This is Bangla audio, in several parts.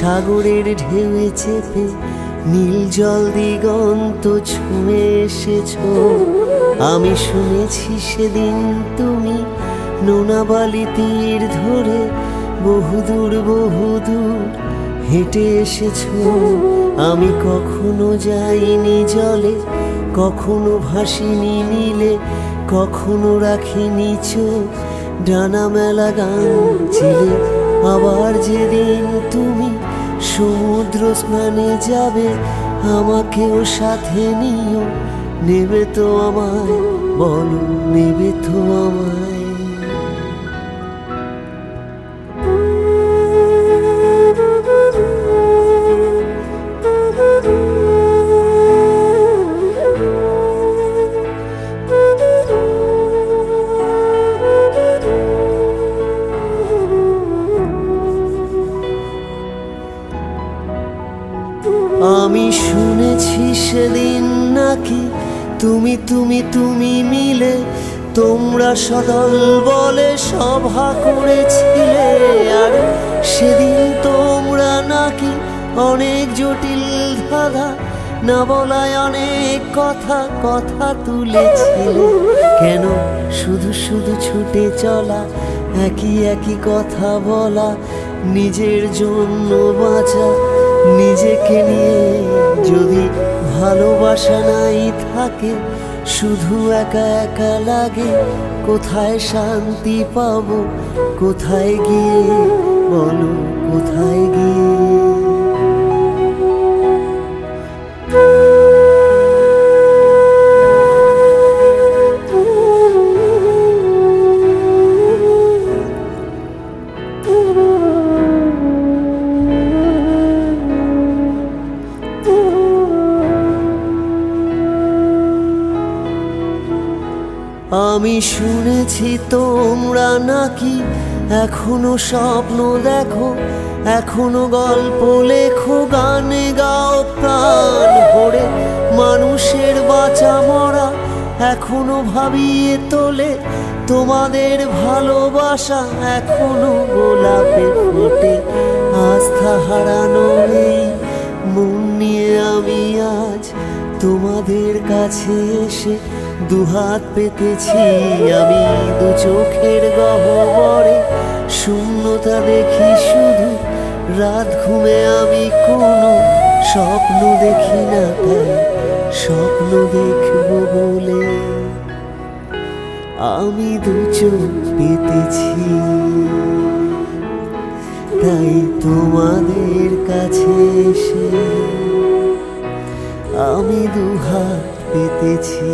সাগরের ঢেউয়ে চেপে নীল জল দিগন্ত ছুঁয়ে এসেছো। আমি শুনেছি সেদিন তুমি নোনা বালি তীর ধরে বহুদূর বহুদূর হেঁটে এসেছো। আমি কখনো যাইনি জলে, কখনো ভাসিনি নীলে, কখনো রাখিনি চোখ ডানা মেলা গান ছিলে। আবার যেদিন তুমি সমুদ্র স্নানে যাবে আমাকেও সাথে নিও, নেবে তো আমায়, বলো নেবে তো আমায়। আমি শুনেছি সেদিন নাকি তুমি তুমি তুমি মিলে তোমরা সদল বলে সভা করেছিলে। আর সেদিন তোমরা নাকি অনেক জটিল ধাঁধা, না বলায় অনেক কথা কথা তুলেছিলে। কেন শুধু শুধু ছুটে চলা, একই একই কথা বলা, নিজের জন্য বাঁচা, নিজেকে নিয়ে। যদি ভালোবাসা নাই থাকে, শুধু একা একা লাগে, কোথায় শান্তি পাবো, কোথায় গিয়ে বলো কোথায় গিয়ে। আমি শুনেছি তোমরা নাকি এখনো স্বপ্ন দেখো, এখনো গল্প লেখো, গানে গাও প্রাণ ভরে। মানুষের বাঁচা মরা এখনো ভাবিয়ে তোলে, তোমাদের ভালোবাসা এখনো গোলাপে ফোটে। আস্থা হারানো নেই মন নিয়ে আমি আজ তোমাদের কাছে এসে দুহাত পেতেছি। আমি দু চোখের গহ্বরে শূন্যতা দেখি শুধু, রাত ঘুমে আমি কোনো স্বপ্ন দেখি না, তাই স্বপ্ন দেখব বলে আমি দু চোখ পেতেছি। তাই তোমাদের কাছে এসে আমি দুহাত পেতেছি,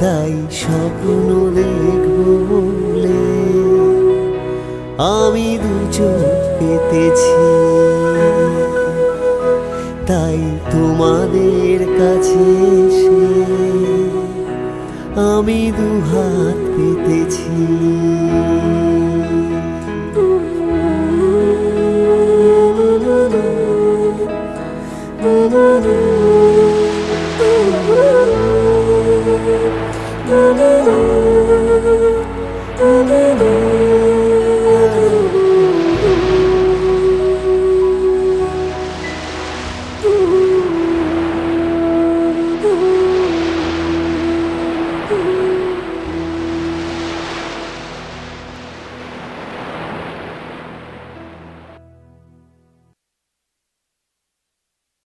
তাই স্বপ্ন দেখব বলে আমি দু চোখ পেতেছি। তাই তোমাদের কাছে এসে আমি দুহাত